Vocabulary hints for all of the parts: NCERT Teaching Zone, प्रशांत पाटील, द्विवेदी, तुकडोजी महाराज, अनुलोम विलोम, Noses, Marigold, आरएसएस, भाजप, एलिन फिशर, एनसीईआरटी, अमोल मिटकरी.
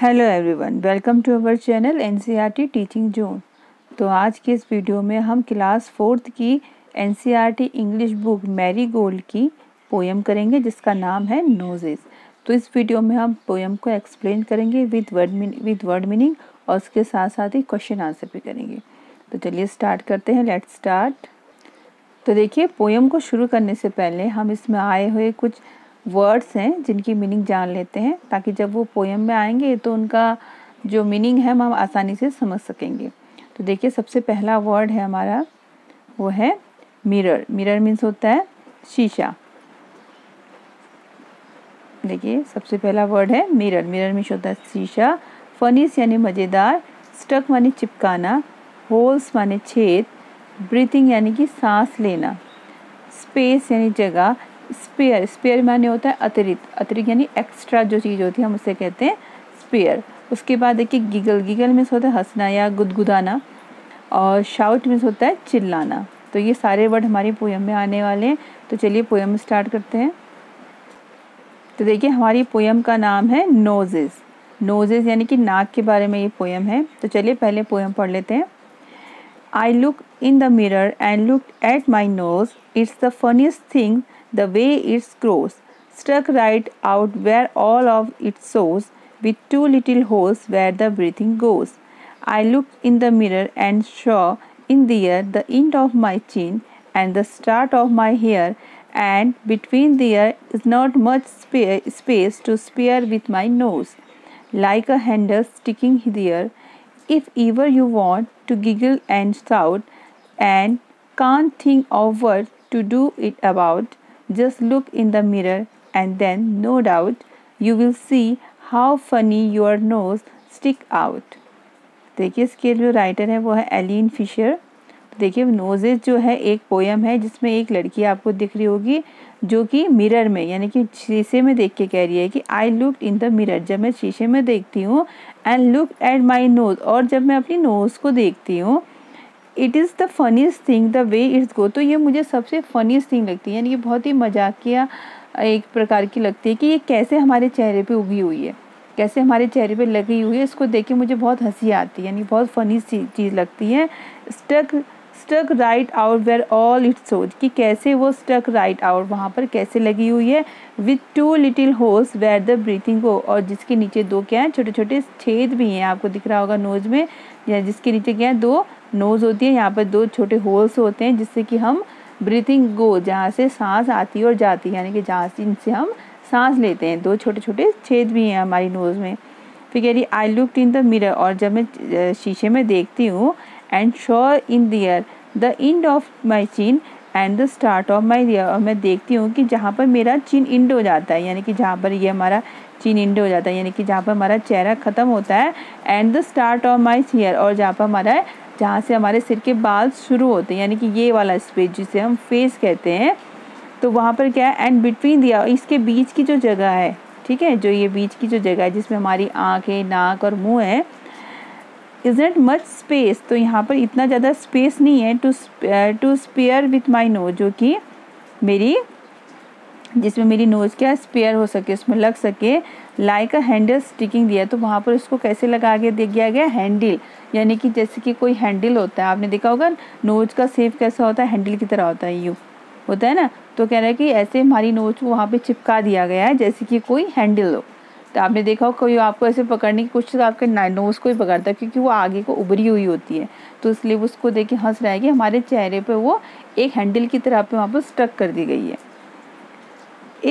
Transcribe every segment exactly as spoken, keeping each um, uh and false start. Hello everyone, welcome to our channel एनसीईआरटी teaching zone. तो आज के इस वीडियो में हम क्लास फोर्थ की एनसीईआरटी इंग्लिश बुक मैरीगोल्ड की पोएम करेंगे जिसका नाम है नोजेस। तो इस वीडियो में हम पोएम को एक्सप्लेन करेंगे with word with word meaning और उसके साथ साथ ही क्वेश्चन आंसर भी करेंगे। तो चलिए स्टार्ट करते हैं, लेट्स स्टार्ट। तो देखिए, पोएम को शुरू करने से पहले हम इसमें आए हुए कुछ वर्ड्स हैं जिनकी मीनिंग जान लेते हैं ताकि जब वो पोएम में आएंगे तो उनका जो मीनिंग है हम आसानी से समझ सकेंगे। तो देखिए, सबसे पहला वर्ड है हमारा, वो है मिरर। मिरर मीन्स होता है शीशा। देखिए, सबसे पहला वर्ड है मिरर। मिरर मीन्स होता है शीशा। फनीस यानी मज़ेदार, स्टक माने चिपकाना, होल्स माने छेद, ब्रीथिंग यानी कि सांस लेना, स्पेस यानी जगह, स्पेयर स्पेयर माने होता है अतिरिक्त। अतिरिक्त यानी एक्स्ट्रा जो चीज़ होती है हम उसे कहते हैं स्पेयर। उसके बाद देखिए, गिगल। गिगल मीन्स होता है हंसना या गुदगुदाना, और शाउट मीन्स होता है चिल्लाना। तो ये सारे वर्ड हमारी पोएम में आने वाले हैं। तो चलिए पोएम स्टार्ट करते हैं। तो देखिए, हमारी पोएम का नाम है नोजेस। नोजेस यानी कि नाक के बारे में ये पोएम है। तो चलिए पहले पोएम पढ़ लेते हैं। I look in the mirror and look at my nose, it's the funniest thing the way it grows, stuck right out where all of it shows, with two little holes where the breathing goes. I looked in the mirror and saw in the air the end of my chin and the start of my hair, and between there is not much spa space to spare with my nose, like a handle sticking there. If ever you want to giggle and shout and can't think of what to do it about, just look in the mirror and then no doubt you will see how funny your nose stick out. देखिए, इसके जो writer है वो है एलिन फिशर। देखिए, noses जो है एक पोएम है जिसमें एक लड़की आपको दिख रही होगी जो कि मिरर में यानी कि शीशे में देख के कह रही है कि I look in the mirror, जब मैं शीशे में देखती हूँ, and look at my nose, और जब मैं अपनी नोज़ को देखती हूँ, it is the funniest thing the way it's go, तो ये मुझे सबसे फनीस्ट थिंग लगती है, यानी कि बहुत ही मजाकिया एक प्रकार की लगती है कि ये कैसे हमारे चेहरे पे उगी हुई है, कैसे हमारे चेहरे पे लगी हुई है, इसको देख के मुझे बहुत हंसी आती है, यानी बहुत फनी चीज़ लगती है। Stuck stuck right out where all its shows, कि कैसे वो स्टक राइट आउट, वहाँ पर कैसे लगी हुई है, with two little holes where the breathing go, और जिसके नीचे दो क्या हैं, छोटे छोटे छेद भी हैं, आपको दिख रहा होगा नोज़ में, या जिसके नीचे क्या है, दो नोज़ होती है, यहाँ पर दो छोटे होल्स होते हैं जिससे कि हम ब्रीथिंग गो, जहाँ से सांस आती है और जाती है, यानी कि जहाँ से इनसे हम सांस लेते हैं, दो छोटे छोटे छेद भी हैं हमारी नोज़ में। फिर कह रही I look in the mirror, और जब मैं शीशे में देखती हूँ, and sure in there the end of my chin and the start of my there, और मैं देखती हूँ कि जहाँ पर मेरा चिन इंड हो जाता है, यानी कि जहाँ पर ये हमारा चिन इंड हो जाता है, यानी कि जहाँ पर हमारा चेहरा ख़त्म होता है, and the start of my hair, और जहाँ पर हमारा जहाँ से हमारे सिर के बाल शुरू होते हैं, यानी कि ये वाला स्पेस जिसे हम फेस कहते हैं, तो वहाँ पर क्या है, एंड बिटवीन दिया, इसके बीच की जो जगह है, ठीक है, जो ये बीच की जो जगह है जिसमें हमारी आँखें, नाक और मुंह है, इज नॉट मच स्पेस, तो यहाँ पर इतना ज़्यादा स्पेस नहीं है, to to spare with my nose, जो कि मेरी, जिसमें मेरी नोज क्या स्पेयर हो सके, उसमें लग सके, लाइक अ हैंडल स्टिकिंग दिया, तो वहाँ पर उसको कैसे लगा के दे दिया गया, हैंडल, यानी कि जैसे कि कोई हैंडल होता है, आपने देखा होगा नोज का शेप कैसा होता है, हैंडल की तरह होता है, यूँ होता है ना, तो कह रहा है कि ऐसे हमारी नोज को वहाँ पे चिपका दिया गया है जैसे कि कोई हैंडल हो। तो आपने देखा हो कोई आपको ऐसे पकड़ने की कोशिश तो आपके नोज़ को ही पकड़ता है क्योंकि वो आगे को उभरी हुई होती है, तो इसलिए उसको देख के हंस रहा है कि हमारे चेहरे पर वो एक हैंडल की तरह पे वहाँ पर स्टक कर दी गई है।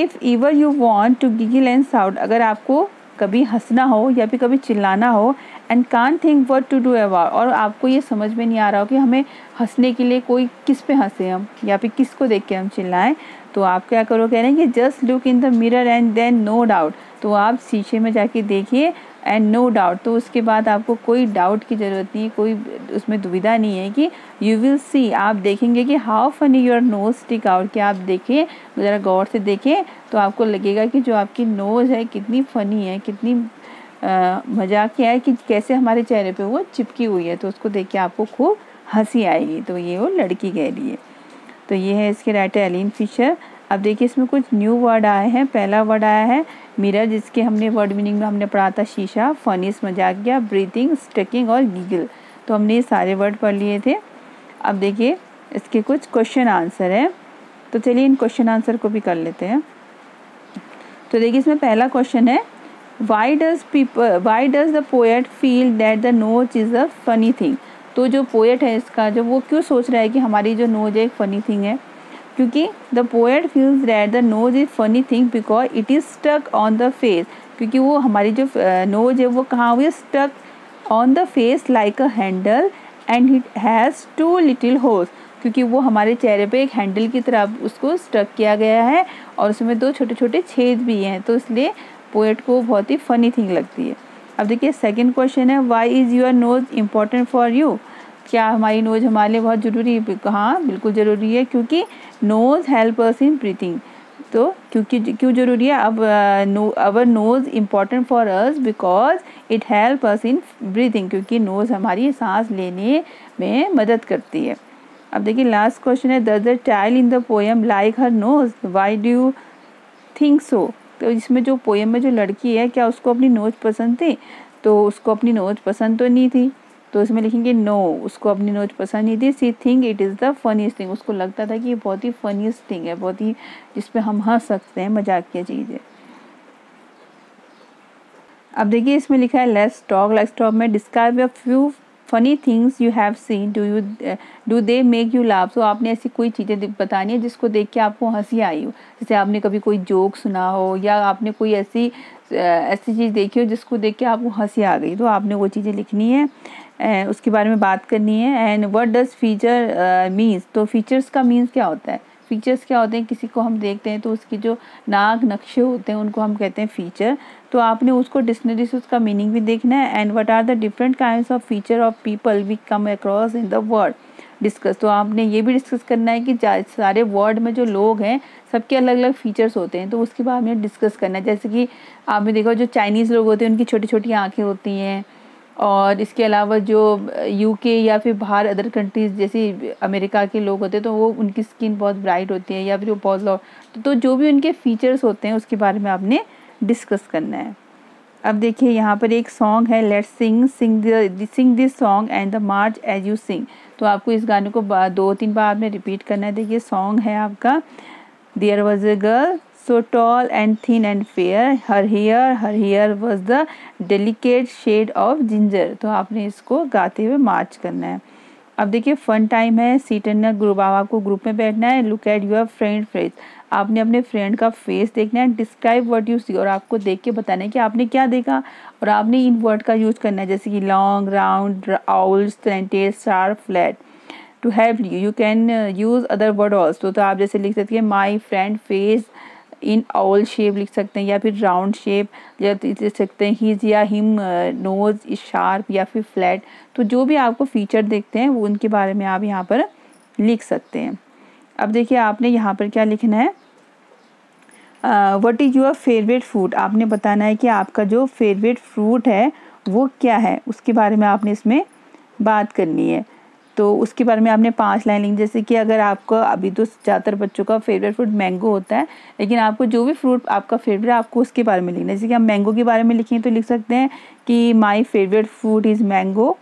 If ever you want to giggle and shout, अगर आपको कभी हंसना हो या फिर कभी चिल्लाना हो, and can't think what to do about, और आपको ये समझ में नहीं आ रहा हो कि हमें हंसने के लिए कोई किस पे हंसे हम या फिर किसको देख के हम चिल्लाएं, तो आप क्या करो, कह रहे हैं कि just look in the mirror and then no doubt, तो आप शीशे में जाके देखिए, एंड नो डाउट, तो उसके बाद आपको कोई डाउट की ज़रूरत नहीं, कोई उसमें दुविधा नहीं है, कि यू विल सी, आप देखेंगे कि how funny your nose stick out, कि आप देखें, ज़रा गौर से देखें तो आपको लगेगा कि जो आपकी नोज़ है कितनी फ़नी है, कितनी मजाकिया है, कि कैसे हमारे चेहरे पे वो चिपकी हुई है, तो उसको देख के आपको खूब हंसी आएगी। तो ये वो लड़की कह रही है। तो ये है इसके राइटर एलिन फिशर। अब देखिए इसमें कुछ न्यू वर्ड आए हैं। पहला वर्ड आया है मिरर, जिसके हमने वर्ड मीनिंग में हमने पढ़ा था शीशा, फनीस मजाकिया, ब्रीथिंग, स्टकिंग और गीगल। तो हमने ये सारे वर्ड पढ़ लिए थे। अब देखिए इसके कुछ क्वेश्चन आंसर हैं, तो चलिए इन क्वेश्चन आंसर को भी कर लेते हैं। तो देखिए इसमें पहला क्वेश्चन है why does people why does the poet feel that the nose is a funny thing. तो जो पोएट है इसका जो वो क्यों सोच रहा है कि हमारी जो नोज एक फ़नी थिंग है, क्योंकि the poet feels that the nose is funny thing because it is stuck on the face. क्योंकि वो हमारी जो नोज है वो कहाँ हुई, stuck on the face like a handle and it has two little holes. क्योंकि वो हमारे चेहरे पे एक हैंडल की तरह उसको स्टक किया गया है और उसमें दो छोटे छोटे छेद भी हैं, तो इसलिए पोएट को बहुत ही फ़नी थिंग लगती है। अब देखिए सेकंड क्वेश्चन है why is your nose important for you. क्या हमारी नोज हमारे लिए बहुत ज़रूरी है? हाँ बिल्कुल ज़रूरी है, क्योंकि nose help us in breathing. तो क्योंकि क्यों ज़रूरी है? अब no our nose important for us because it help us in breathing, क्योंकि नोज़ हमारी सांस लेने में मदद करती है। अब देखिए लास्ट क्वेश्चन है does the child in the poem like her nose, why do you think so. तो इसमें जो पोएम में जो लड़की है क्या उसको अपनी नोज पसंद थी? तो उसको अपनी नोज पसंद तो नहीं थी, तो इसमें लिखेंगे नो, उसको अपनी नोज पसंद नहीं थी। She think it is the funniest thing, उसको लगता था कि ये बहुत ही फनीस्ट थिंग है, बहुत ही जिस पे हम हंस सकते हैं, मजाकिया चीज़ है। अब देखिए इसमें लिखा है लेट्स टॉक, लेट्स टॉक में describe a few funny things you have seen, do you do they make you laugh. तो आपने ऐसी कोई चीज़ें बतानी है जिसको देख के आपको हंसी आई हो, जैसे आपने कभी कोई जोक सुना हो या आपने कोई ऐसी ऐसी चीज़ देखी हो जिसको देख के आपको हंसी आ गई, तो आपने वो चीज़ें लिखनी है, उसके बारे में बात करनी है। And what does feature means, तो फीचर्स का मीन्स क्या होता है? फीचर्स क्या होते हैं? किसी को हम देखते हैं तो उसकी जो नाक नक्शे होते हैं उनको हम कहते हैं फीचर, तो आपने उसको डिक्शनरी से उसका मीनिंग भी देखना है। And what are the different kinds of feature of people we come across in the world, discuss. तो आपने ये भी डिस्कस करना है कि सारे वर्ल्ड में जो लोग हैं सबके अलग अलग फीचर्स होते हैं, तो उसके बाद में डिस्कस करना है। जैसे कि आपने देखा जो चाइनीज़ लोग होते हैं उनकी छोटी छोटी आँखें होती हैं, और इसके अलावा जो यूके या फिर बाहर अदर कंट्रीज़ जैसे अमेरिका के लोग होते हैं तो वो उनकी स्किन बहुत ब्राइट होती है, या फिर वो बहुत लॉ तो, तो जो भी उनके फीचर्स होते हैं उसके बारे में आपने डिस्कस करना है। अब देखिए यहाँ पर एक सॉन्ग है let's sing sing sing this song and the march as you sing. तो आपको इस गाने को दो तीन बार आपने रिपीट करना है। देखिए सॉन्ग है आपका there was a girl so tall and thin and fair, her hair her hair was the delicate shade of ginger। तो आपने इसको गाते हुए मार्च करना है। अब देखिए फन टाइम है सीट एंड ग्रुप, आपको ग्रुप में बैठना है। Look at your friend face, आपने अपने फ्रेंड का फेस देखना है। डिस्क्राइब व्हाट यू सी, और आपको देख के बताना है कि आपने क्या देखा, और आपने इन वर्ड का यूज करना है, जैसे कि long, round, owl, slanted, sharp, flat. To help you you can use other word also, तो आप जैसे लिख सकते हैं my friend face in owl shape लिख सकते हैं, या फिर राउंड शेप या लिख सकते हैं। हीज या हिम नोज इज शार्प या फिर फ्लैट। तो जो भी आपको फीचर देखते हैं वो उनके बारे में आप यहाँ पर लिख सकते हैं। अब देखिए आपने यहाँ पर क्या लिखना है, what is your favourite fruit. आपने बताना है कि आपका जो फेवरेट फ्रूट है वो क्या है, उसके बारे में आपने इसमें बात करनी है। तो उसके बारे में आपने पांच लाइन लिखी, जैसे कि अगर आपको अभी तो ज़्यादातर बच्चों का फेवरेट फ्रूट मैंगो होता है, लेकिन आपको जो भी फ्रूट आपका फेवरेट है आपको उसके बारे में लिखना है। जैसे कि हम मैंगो के बारे में लिखें तो लिख सकते हैं कि my favourite fruit is mango,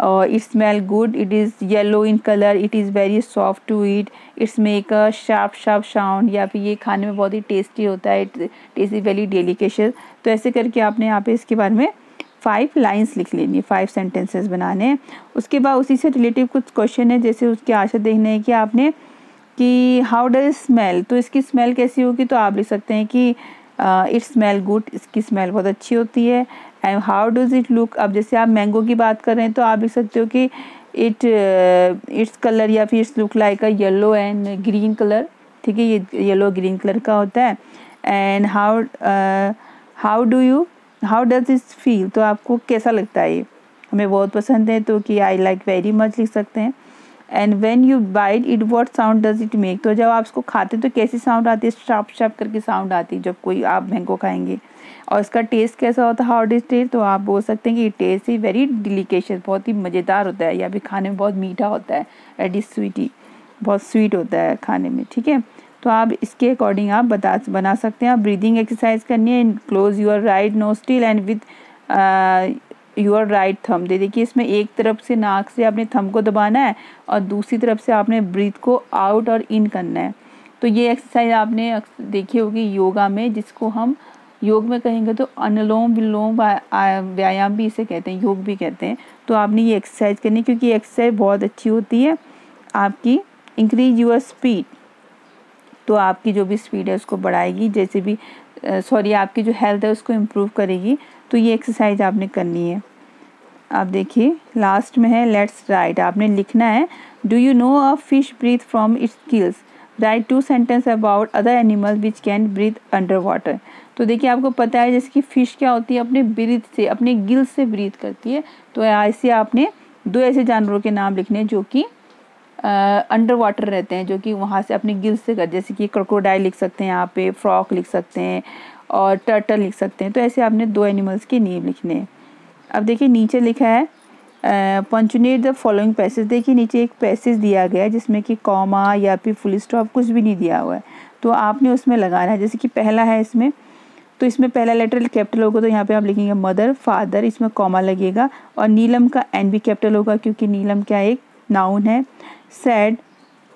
और it smell good, it is yellow in colour, it is very soft to eat, it's make a sharp sharp sound, या फिर ये खाने में बहुत ही टेस्टी होता है, इट इज़ वेरी डेलिकेशियस। तो ऐसे करके आपने यहाँ पे इसके बारे में फाइव लाइन्स लिख लेनी, फाइव सेंटेंसेस बनाने हैं। उसके बाद उसी से रिलेटिव कुछ क्वेश्चन है, जैसे उसकी आशा देखना है कि आपने कि हाउ डज स्मेल, तो इसकी स्मेल कैसी होगी, तो आप लिख सकते हैं कि इट स्मेल गुड, इसकी स्मेल बहुत अच्छी होती है। And how does it look, अब जैसे आप मैंगो की बात कर रहे हैं तो आप लिख सकते हो कि इट इट्स कलर या फिर it's look like a yellow and green colour, ठीक है, ये येलो ग्रीन कलर का होता है। And how how do you how does this feel, तो आपको कैसा लगता है, ये हमें बहुत पसंद है, तो कि आई लाइक वेरी मच लिख सकते हैं। And when you bite it what sound does it make, तो जब आप इसको खाते तो कैसी साउंड आती है, शार्प शार्प करके साउंड आती है जब कोई आप मैंगो खाएंगे। और इसका टेस्ट कैसा होता है, हाउ डज टेस्ट, तो आप बोल सकते हैं कि टेस्ट ही वेरी डिलिकेशियस, बहुत ही मज़ेदार होता है, या भी खाने में बहुत मीठा होता है, एट इज स्वीटी, बहुत स्वीट होता है खाने में, ठीक है। तो आप इसके अकॉर्डिंग आप बता बना सकते हैं। आप ब्रीदिंग एक्सरसाइज करनी है, close your right nostril and with your right thumb. दे देखिए इसमें एक तरफ से नाक से आपने थंब को दबाना है और दूसरी तरफ से आपने ब्रीथ को आउट और इन करना है। तो ये एक्सरसाइज आपने देखी होगी योगा में, जिसको हम योग में कहेंगे तो अनुलोम विलोम व्यायाम भी इसे कहते हैं, योग भी कहते हैं। तो आपने ये एक्सरसाइज करनी क्योंकि ये एक्सरसाइज बहुत अच्छी होती है आपकी। इंक्रीज योर स्पीड, तो आपकी जो भी स्पीड है उसको बढ़ाएगी, जैसे भी सॉरी आपकी जो हेल्थ है उसको इम्प्रूव करेगी। तो ये एक्सरसाइज आपने करनी है। आप देखिए लास्ट में है लेट्स राइट, आपने लिखना है do you know a fish breathe from its gills, write two sentence about other animals which can breathe under water. तो देखिए आपको पता है जैसे कि फ़िश क्या होती है, अपने ब्रीथ से अपने गिल्स से ब्रीथ करती है। तो ऐसे आपने दो ऐसे जानवरों के नाम लिखने जो कि अंडर uh, वाटर रहते हैं, जो कि वहाँ से अपने गिल्स से कर, जैसे कि क्रोकोडाइल लिख सकते हैं, यहाँ पे फ्रॉक लिख सकते हैं और टर्टल लिख सकते हैं। तो ऐसे आपने दो एनिमल्स के नेम लिखने हैं। अब देखिए नीचे लिखा है पंक्चुएट द फॉलोइंग पैसेज। देखिए नीचे एक पैसेज दिया गया है जिसमें कि कॉमा या फिर फुल स्टॉप कुछ भी नहीं दिया हुआ है, तो आपने उसमें लगाना है। जैसे कि पहला है इसमें, तो इसमें पहला लेटर कैपिटल होगा तो यहाँ पे आप लिखेंगे मदर, फादर, इसमें कॉमा लगेगा और नीलम का एन भी कैपिटल होगा क्योंकि नीलम क्या एक नाउन है। सैड,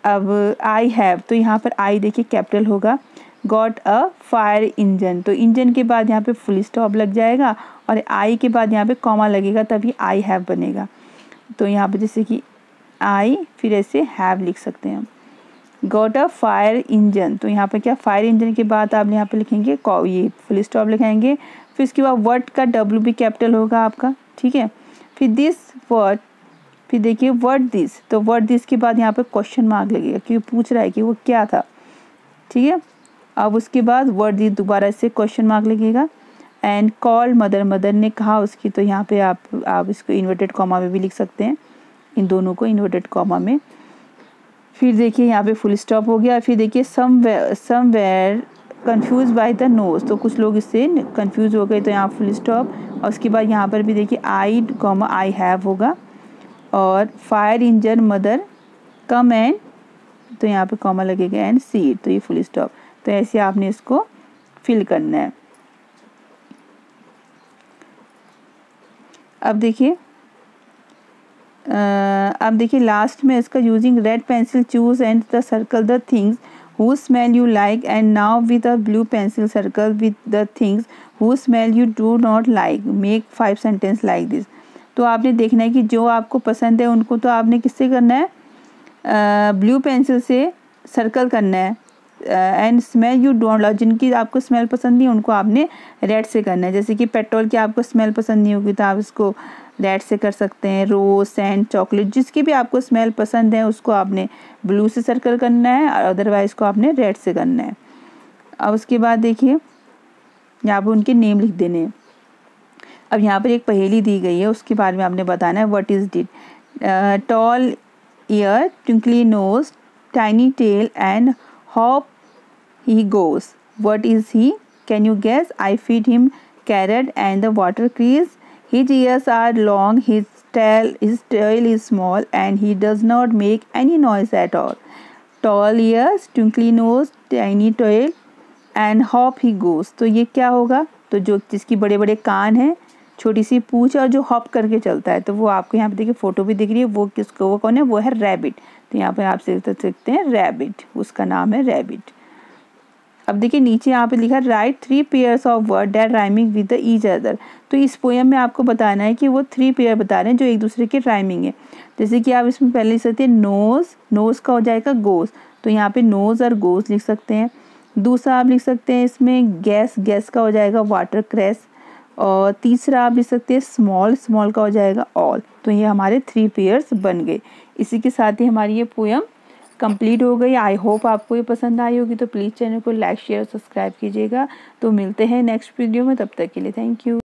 अब आई हैव, तो यहाँ पर आई देखिए कैपिटल होगा। गॉट अ फायर इंजन, तो इंजन के बाद यहाँ पे फुल स्टॉप लग जाएगा और आई के बाद यहाँ पे कॉमा लगेगा तभी आई हैव बनेगा। तो यहाँ पे जैसे कि आई फिर ऐसे हैव लिख सकते हैं हम। गॉट अ फायर इंजन, तो यहाँ पे क्या फायर इंजन के बाद आप यहाँ पे लिखेंगे ये फुल स्टॉप लिखाएंगे, फिर इसके बाद वर्ड का डब्ल्यू भी कैपिटल होगा आपका, ठीक है। फिर दिस वर्ड, फिर देखिए वर्ड दिस, तो वर्ड दिस के बाद यहाँ पे क्वेश्चन मार्क लगेगा क्योंकि पूछ रहा है कि वो क्या था, ठीक है। अब उसके बाद वर्ड दिस दोबारा से क्वेश्चन मार्क लगेगा। एंड कॉल मदर, मदर ने कहा उसकी, तो यहाँ पे आप आप इसको इन्वर्टेड कॉमा में भी लिख सकते हैं, इन दोनों को इन्वर्टेड कॉमा में। फिर देखिए यहाँ पे फुल स्टॉप हो गया। फिर देखिए somewhere, somewhere confuse by the nose, तो कुछ लोग इससे कन्फ्यूज हो गए, तो यहाँ फुल स्टॉप। और उसके बाद यहाँ पर भी देखिए आई कॉमा आई हैव होगा और fire engine mother come and, तो यहाँ पे कॉमा लगेगा एंड सीड, तो ये फुल स्टॉप। तो ऐसे आपने इसको फिल करना है। अब देखिए अब देखिए लास्ट में इसका using red pencil choose and the circle the things who smell you like and now with a blue pencil circle with the things who smell you do not like, make five sentence like this. तो आपने देखना है कि जो आपको पसंद है उनको तो आपने किससे करना है, आ, ब्लू पेंसिल से सर्कल करना है। And smell you don't like, जिनकी आपको स्मेल पसंद नहीं उनको आपने रेड से करना है। जैसे कि पेट्रोल की आपको स्मेल पसंद नहीं होगी तो आप इसको रेड से कर सकते हैं। रोज, सैंड, चॉकलेट, जिसकी भी आपको स्मेल पसंद है उसको आपने ब्लू से सर्कल करना है और अदरवाइज़ को आपने रेड से करना है। और उसके बाद देखिए यहाँ पर उनके नेम लिख देने हैं। अब यहाँ पर एक पहेली दी गई है उसके बारे में आपने बताना है। What is did, tall ear, twinkly nose, tiny tail and hop he goes, what is he, can you guess, I feed him carrot and the water crease, his ears are long, his tail his tail is small and he does not make any noise at all, tall ears, twinkly nose, tiny tail and hop he goes. तो ये क्या होगा, तो जो जिसकी बड़े बड़े कान हैं, छोटी सी पूँछ और जो हॉप करके चलता है, तो वो आपको यहाँ पे देखिए फोटो भी दिख रही है। वो किसको, वो कौन है, वो है रैबिट। तो यहाँ पे आप सीखते हैं रैबिट, उसका नाम है रैबिट। अब देखिए नीचे यहाँ पे लिखा write three pairs of word that rhyming with each other. तो इस पोएम में आपको बताना है कि वो थ्री पेयर बता रहे हैं जो एक दूसरे के राइमिंग है। जैसे कि आप इसमें पहले लिख सकते हैं नोज, नोज का हो जाएगा गोज, तो यहाँ पे नोज और गोज लिख सकते हैं। दूसरा आप लिख सकते हैं इसमें गैस, गैस का हो जाएगा वाटर क्रैस। और तीसरा आप लिख सकते हैं स्मॉल, स्मॉल का हो जाएगा ऑल। तो ये हमारे थ्री पेयर्स बन गए। इसी के साथ ही हमारी ये पोएम कंप्लीट हो गई। आई होप आपको ये पसंद आई होगी, तो प्लीज़ चैनल को लाइक, शेयर और सब्सक्राइब कीजिएगा। तो मिलते हैं नेक्स्ट वीडियो में, तब तक के लिए थैंक यू।